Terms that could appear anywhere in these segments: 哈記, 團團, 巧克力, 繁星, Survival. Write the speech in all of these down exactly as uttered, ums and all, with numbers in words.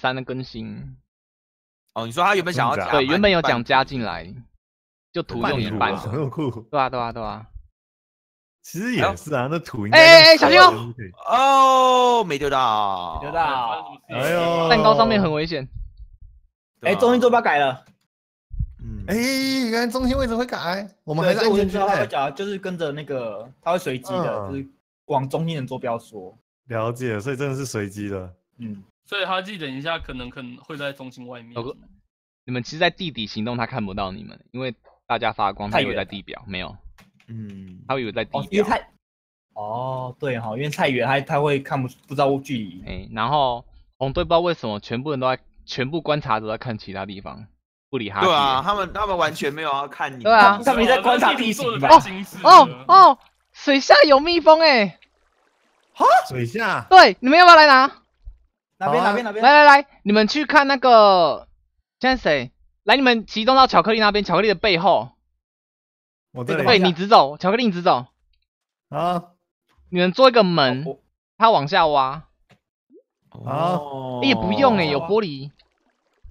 三的更新。哦，你说他原本想要加，对，原本有讲加进来，就图用一半，很酷。对啊，对啊，对啊。其实也是啊，那图应该。哎哎哎，小心哦！哦，没丢到，没丢到。哎呦，蛋糕上面很危险。哎，中心坐标改了。 嗯，哎，原来中心位置会改，我们还是我就知道他会讲，就是跟着那个，他会随机的，就是往中心的坐标说。了解，所以真的是随机的。嗯，所以他记得一下，可能可能会在中心外面。你们其实，在地底行动，他看不到你们，因为大家发光，他以为在地表，没有。嗯，他以为在地表。哦，对哈，因为太远，他他会看不不知道距离。哎，然后红队不知道为什么，全部人都在全部观察者在看其他地方。 不理他。对啊，他们他们完全没有要看你。对啊，他们在观察地形。哦哦哦，水下有蜜蜂哎！哈，水下。对，你们要不要来拿？哪边哪边哪边？来来来，你们去看那个，现在谁？来，你们集中到巧克力那边，巧克力的背后。我这里。对，你直走，巧克力你直走。啊！你们做一个门，它往下挖。哦。也不用哎，有玻璃。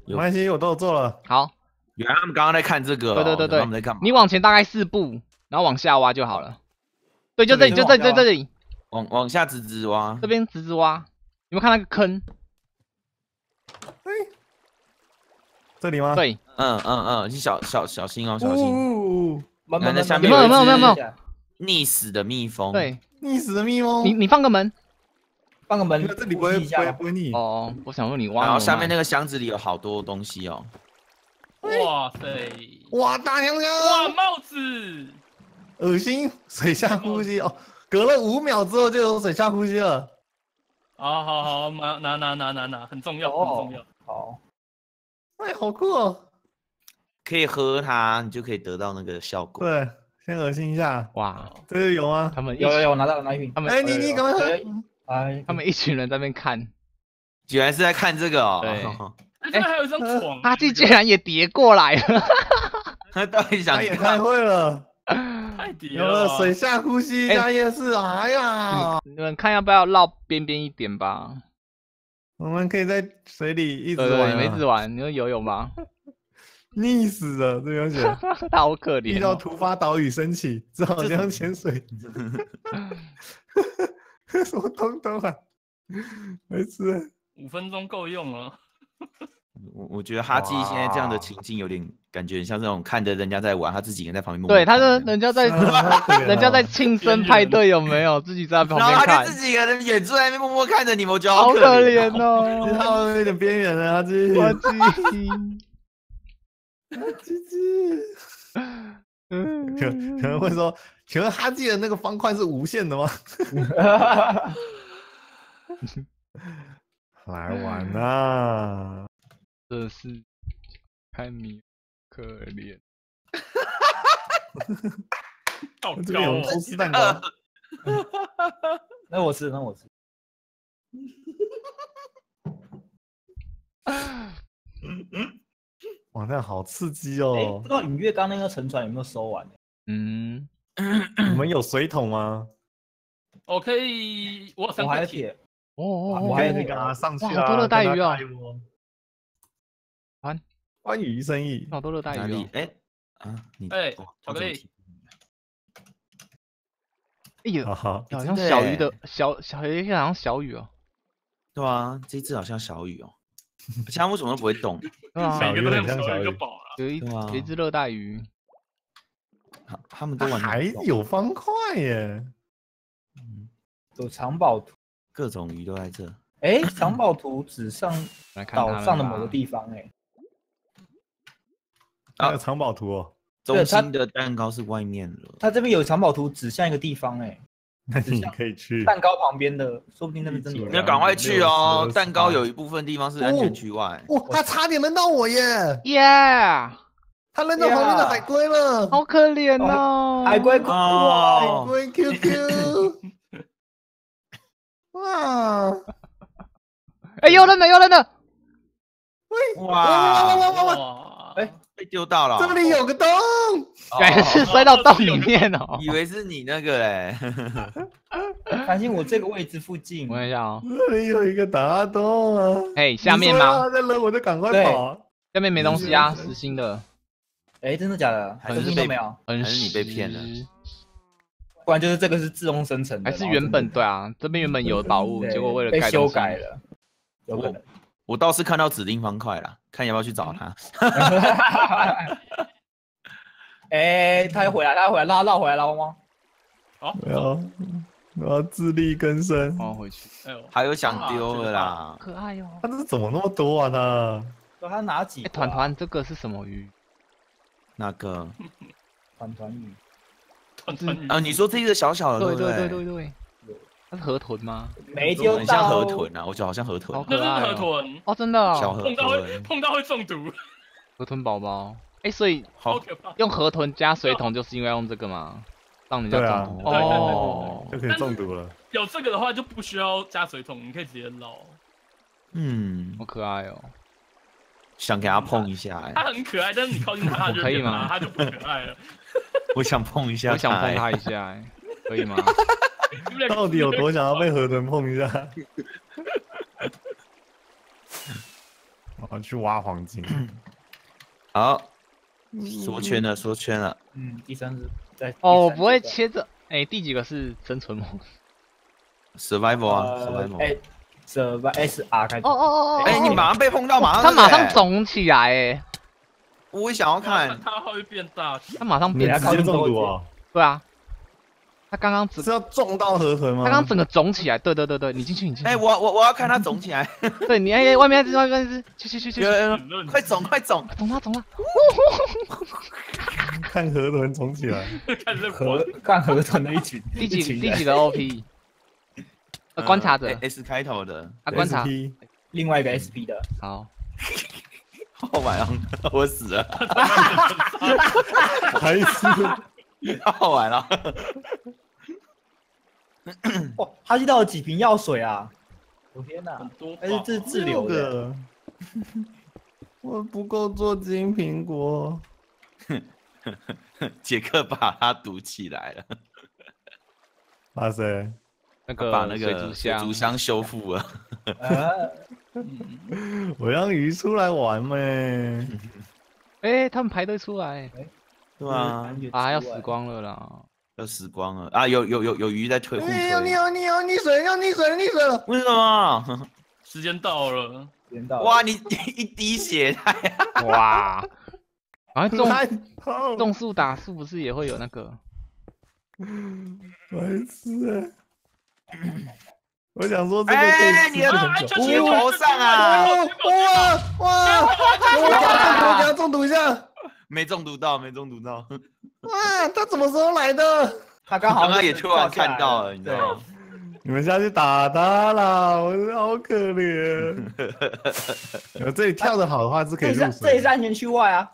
没关系，我都做了。好，原来他们刚刚在看这个。对对对对，他们在干嘛？你往前大概四步，然后往下挖就好了。对，就这里，就这里，就这里。往往下直直挖。这边直直挖，有没有看那个坑？哎，这里吗？对，嗯嗯嗯，你小小小心哦，小心。慢慢在下面。有没有没有没有溺死的蜜蜂？对，溺死的蜜蜂。你你放个门。 放个门，这里不会不会不会腻哦。我想问你挖，然后下面那个箱子里有好多东西哦。哇塞！哇大娘娘！哇帽子！恶心！水下呼吸哦，隔了五秒之后就有水下呼吸了。好好好，拿拿拿拿拿拿，很重要很重要。好。哎，好酷哦！可以喝它，你就可以得到那个效果。对，先恶心一下。哇，这是有吗？他们有有有，我拿到拿一瓶。他们哎，你你赶快喝。 哎，他们一群人在那边看，居然是在看这个哦。对，哎，还有一张床，阿纪竟然也叠过来了，他到底想？他也太会了，太叠了。水下呼吸加夜市，哎呀，你们看要不要绕边边一点吧？我们可以在水里一直玩，一直玩。你说游泳吗？溺死了，这游泳，他好可怜。遇到突发岛屿升起，只好这样潜水。 什么东东啊！没事，五分钟够用了。我我觉得哈基现在这样的情境有点感觉，像这种看着人家在玩，他自己人在旁边。对，他是人家在，人家在庆生派对，有没有？自己在旁边看。然后他就自己一个人远处在那边默默看着你们，我觉得好可怜哦。他有点边缘了，哈基。哈基。哈基。嗯，可可能会说。 请问哈基的那个方块是无限的吗？来玩啊！这是看你可怜。好搞笑！偷吃蛋糕。那我吃，那我吃。哇，那好刺激哦！欸、不知道你月刚那个沉船有没有收完、欸？嗯。 你们有水桶吗？我可以，我我还有铁。哦哦，我还有那个上去啊，好多热带鱼啊！欢欢鱼生意，好多热带鱼哦！哎啊，你哎，巧克力。哎呦，好像小鱼的小小鱼，好像小鱼哦。对啊，这只好像小鱼哦。其他为什么都不会动？每个都很像小鱼，有一有一只热带鱼。 他们都玩还有方块耶，嗯，有藏宝图，各种鱼都在这。哎，藏宝图指上岛上的某个地方哎。啊，藏宝图哦，中心的蛋糕是外面了。它这边有藏宝图指向一个地方哎，那你可以去蛋糕旁边的，说不定那边真的有。你要赶快去哦，蛋糕有一部分地方是安全区外。哇，他差点扔到我耶！ Yeah。 他扔到旁边的海龟了，好可怜哦！海龟，哇，海龟 Q Q， 哇！哎，又扔了，又扔了！哇哇哇哇哇哇！哎被丢到了，这里有个洞，感觉是摔到洞里面哦，以为是你那个嘞。反正我这个位置附近，我一下哦，这里有一个大洞啊。哎，下面吗？在扔我就赶快跑。下面没东西啊，实心的。哎，真的假的？还是没有？还是你被骗了？不然就是这个是自动生成，还是原本对啊？这边原本有宝物，结果为了被修改了，有可能。 我倒是看到指定方块了，看要不要去找他。哎，他又回来，他又回来，拉绕回来了吗？好，没有，我要自力更生。我要回去。哎呦，还有想丢的啦。可爱哟。他这怎么那么多啊？他，他哪几？团团，这个是什么鱼？那个？团团鱼。团团鱼啊！你说这个小小的，对对对对对。 它是河豚吗？没丢到，很像河豚啊！我觉得好像河豚，那是河豚哦，真的，小河豚碰到会碰到会中毒，河豚宝宝。哎，所以好可怕，用河豚加水桶就是因为用这个嘛，让人家中毒哦，就可以中毒了。有这个的话就不需要加水桶，你可以直接捞。嗯，好可爱哦，想给它碰一下哎，它很可爱，但是你靠近它就可以吗？它就不可爱了。我想碰一下，我想碰它一下，可以吗？ 到底有多想要被河豚碰一下？我要去挖黄金。好，缩圈了，缩圈了。嗯，第三只在。哦，我不会切这。哎，第几个是生存模式 ？Survival 啊 ，Survival。哎 ，Survival S R 开始。哦哦哦哦！哎，你马上被碰到，马上它马上肿起来哎！我想要看它会变大，它马上变直接中毒啊！对啊。 他刚刚只是要撞到河豚吗？他刚刚整个肿起来，对对对对，你进去，你进去。哎，我我我要看它肿起来。对，你哎，外面那只，外面那只，去去去去，快肿快肿，肿了肿了。看河豚肿起来，看河看河豚的一群。第几第几个 O P？ 呃，观察者 S 开头的啊，观察。另外一个 S P 的。好。好玩啊！我死了。还是。 好玩了！哦，他遇到了几瓶药水啊！我天哪，很多，而且这是自留的。我不够做金苹果。杰克把它堵起来了。哇塞，那个把那个水族箱修复了。我让鱼出来玩呗。哎，他们排队出来。 对啊，啊要死光了啦！要死光了啊！有有有有鱼在推，有你有你有溺水了，溺水了，溺水了！为什么？时间到了，时间到了！哇，你一滴血！哇！啊，种种树打树不是也会有那个？白痴！我想说这个可以吃很久。你的头上啊！哇哇！我给他中毒一下。 没中毒到，没中毒到。哇，他什么时候来的？他刚好刚刚也突然看到了，你知道吗？你们下去打他啦！我好可怜。我这里跳得好的话是可以入水。这里是安全区外啊。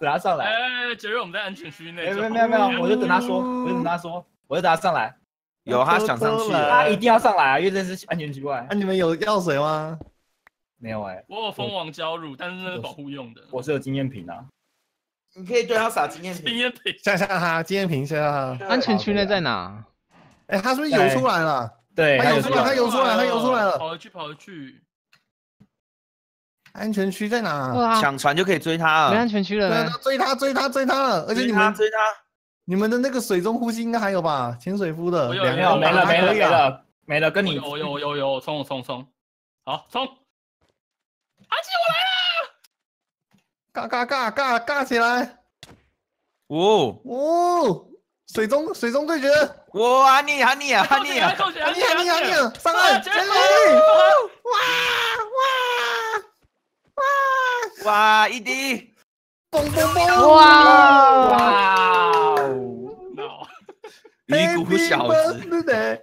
等他上来。哎，杰瑞，我们在安全区内。没有没有没有，我就等他说，我就等他说，我就等他上来。有，他想上去，他一定要上来啊，因为这是安全区外。那你们有药水吗？没有哎，我有蜂王胶乳，但是那是保护用的。我是有经验瓶啊。 你可以对他撒经验瓶，吓吓他，经验瓶吓吓他。安全区内在哪？哎，他是不是游出来了？对，他游出来，他游出来，他游出来了。跑回去，跑回去。安全区在哪？抢船就可以追他了。没安全区了。对啊，追他，追他，追他了。而且你们追他，你们的那个水中呼吸应该还有吧？潜水夫的。没有，没有，没了，没了，没了，没了。跟你有有有有冲冲冲，好冲！阿基，我来了。 嘎嘎嘎嘎嘎起来！哦哦，水中水中对决！哇，你啊你啊你啊你啊你啊你啊！上岸！上岸！哇哇哇哇！一滴！嘣嘣嘣！哇哇！鱼骨小子！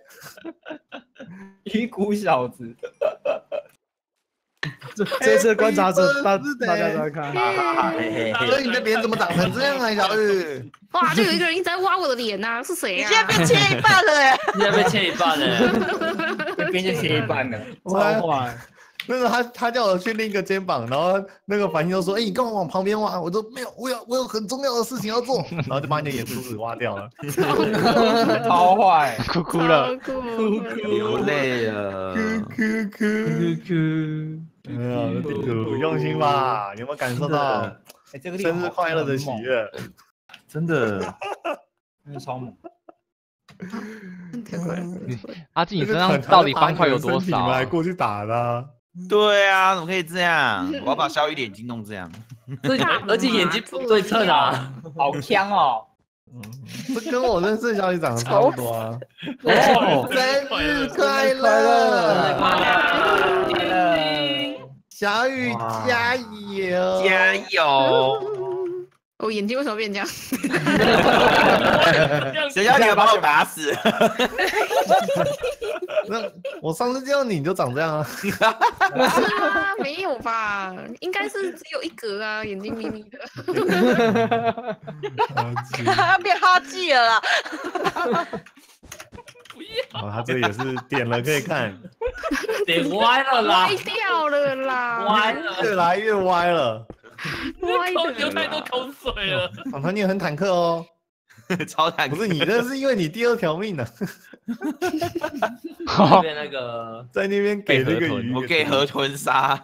鱼骨小子！ 这这次观察者，大大家在看，所以你的脸怎么长成这样啊，小玉？哇，就有一个人一直在挖我的脸呐，是谁啊？你现在被切一半了哎！你现在被切一半了，被切切一半了，超坏！那个他他叫我去另一个肩膀，然后那个繁星就说：“哎、欸，你干嘛往旁边挖？”我说：“没有，我有我有很重要的事情要做。”然后就把你的眼珠子挖掉了，超坏，哭哭了，哭哭流泪了，哭哭哭哭，没有，地主用心吧？有没有感受到？哎，这个生日快乐的喜悦，真的，真的超猛。 阿进，你身上到底方块有多少？来过去打的。对啊，怎么可以这样？我要把小雨的眼睛弄这样，而且眼睛不对称啊，好呛哦。这跟我认识小雨长得差不多啊。生日快乐！小雨加油！加油！ 我眼睛为什么变这样？谁叫你要把我打死？那我上次见到你就长这样啊？啊，没有吧？应该是只有一格啊，眼睛眯眯的。他变哈气了啦！不要！哦，他这也是点了可以看，点歪了啦，歪掉了啦，歪了，越来越歪了。 流太多口水了，反正你也很坦克哦，超坦克。不是你，那是因为你第二条命呢。那边那个在那边给那个鱼，我给河豚杀。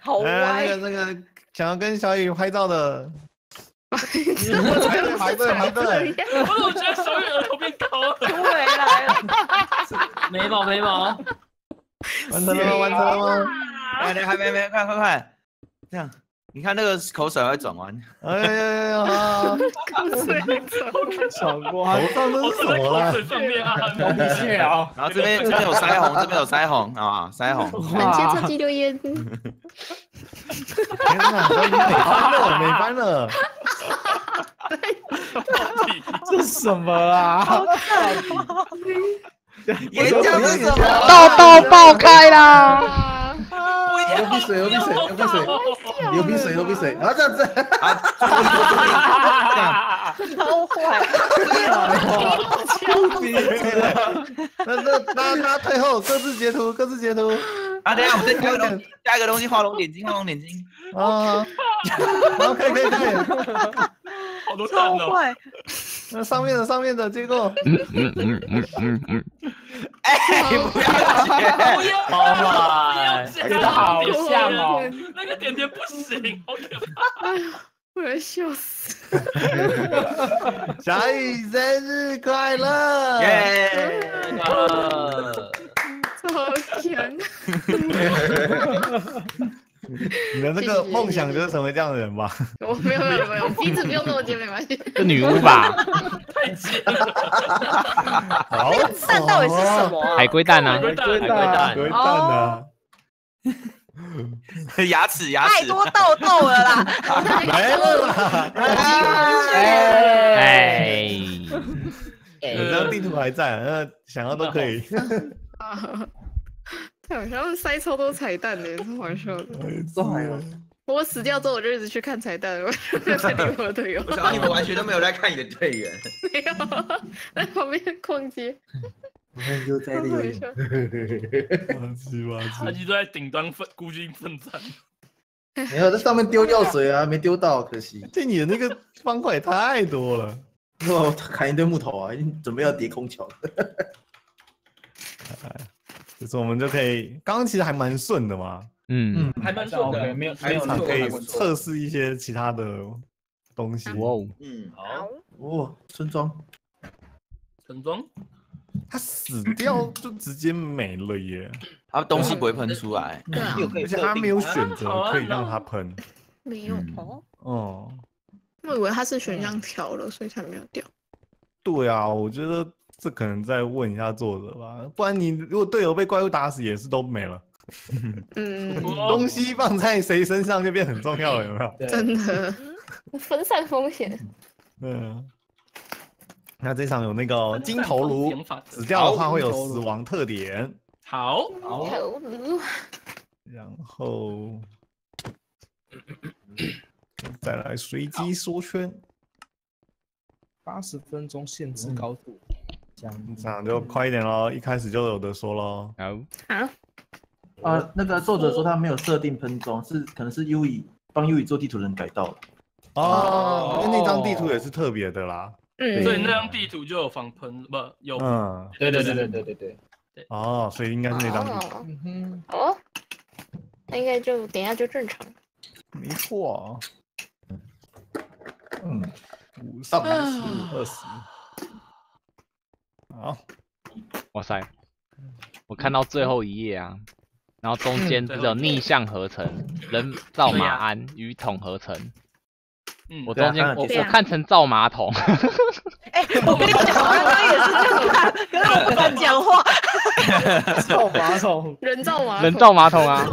好歪！那个想要跟小雨拍照的，排队排队排队。我怎么觉得小雨额头变高了？对啊，眉毛眉毛。 完成了吗？完成了吗？哎，还没没，快快快！这样，你看那个口水会转弯。哎呀呀！口水转弯，我怎么了？口水上面啊，好明显啊！然后这边这边有腮红，这边有腮红啊，腮红。感谢超级留言。天哪，我没翻了，没翻了。这什么啊？ 演讲是什么？豆豆爆开啦！流鼻水，流鼻水，流鼻水，流鼻水，流鼻水，然后这样子，超坏！那那那那退后，各自截图，各自截图。啊，等下，我再加个加一个东西，画龙点睛，画龙点睛。啊，好，可以可以可以。好多蛋哦！ 那上面的上面的结果，嗯嗯嗯嗯嗯嗯，哎，不要剪，不要，好坏，真的好像哦，那个点点不行，好可怕，我要笑死。小雨生日快乐！耶，超强！你的那个梦想就是成为这样的人吧？我没有没有没有，鼻子不用那么尖，没关系。这女巫吧，太尖了。好丑！蛋到底是什么？海龟蛋啊！海龟蛋！海龟蛋啊！牙齿牙齿太多痘痘了啦！没了啦！哎，你的地图还在，那想要都可以。 好像塞超多彩蛋的，超好笑的。我死掉之后，我就一直去看彩蛋，我没有在理我的队友。我想你们完全都没有在看你的队员。没有，在旁边逛街。我看就在那里。垃圾垃圾。他就在顶端奋孤军奋战。没有，在上面丢药水啊，没丢到，可惜。这你的那个方块也太多了。我砍一堆木头啊，准备要叠空桥。 就是我们就可以，刚刚其实还蛮顺的嘛，嗯嗯，还蛮顺的，没有没有可以测试一些其他的东西。哇哦，嗯，好，哇，村庄，村庄，他死掉就直接没了耶，他东西不会喷出来，而且他没有选择可以让他喷，没有哦，哦，我以为他是选项调了，所以才没有掉。对啊，我觉得。 这可能再问一下作者吧，不然你如果队友被怪物打死也是都没了。嗯，东西放在谁身上就变很重要了，有没有？真的，分散风险。嗯，那这场有那个金头颅，死掉的话会有死亡特点。好，头颅。然后再来随机缩圈，八十分钟限制高度。讲。那就快一点喽，一开始就有的说喽。好。好。呃，那个作者说他没有设定喷钟，是可能是 U 乙帮 U 乙做地图的人改到了。哦，因为那张地图也是特别的啦。嗯。所以那张地图就有防喷，不有。嗯。对对对对对对对。对。哦，所以应该是那张地图。嗯哼。哦。那应该就等一下就正常。没错。 嗯，五十、十五、二十，好，哇塞！我看到最后一页啊，然后中间只有逆向合成、人造马鞍、鱼桶合成。嗯，我中间我我看成造马桶。哎，我跟你讲，我刚刚也是这样看，可是我不敢讲话。造马桶，人造马，人造马桶啊！